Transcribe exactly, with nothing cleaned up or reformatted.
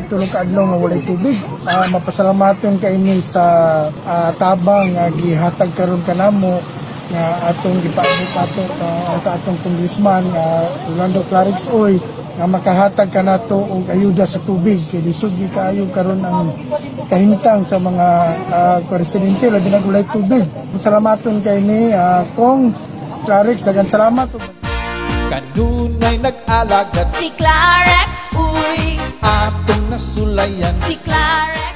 itulog adlaw nga walay tubig. Uh, mapasalamaton kay ni sa uh, tabang nga uh, gihatag karon kanamo nga uh, atong gipaabot ato uh, sa atong congressman nga uh, Orlando Klarex Uy nga makahatag kanato og ayuda sa tubig kay lisod gi kaayo karon ang kahintang sa mga uh, residente labi na walay tubig. Masalamaton kay ni uh, Kong Klarex, daghang salamat. Kanunay nag-alagat si Klarex Uy, atong nasulayan si Klarex.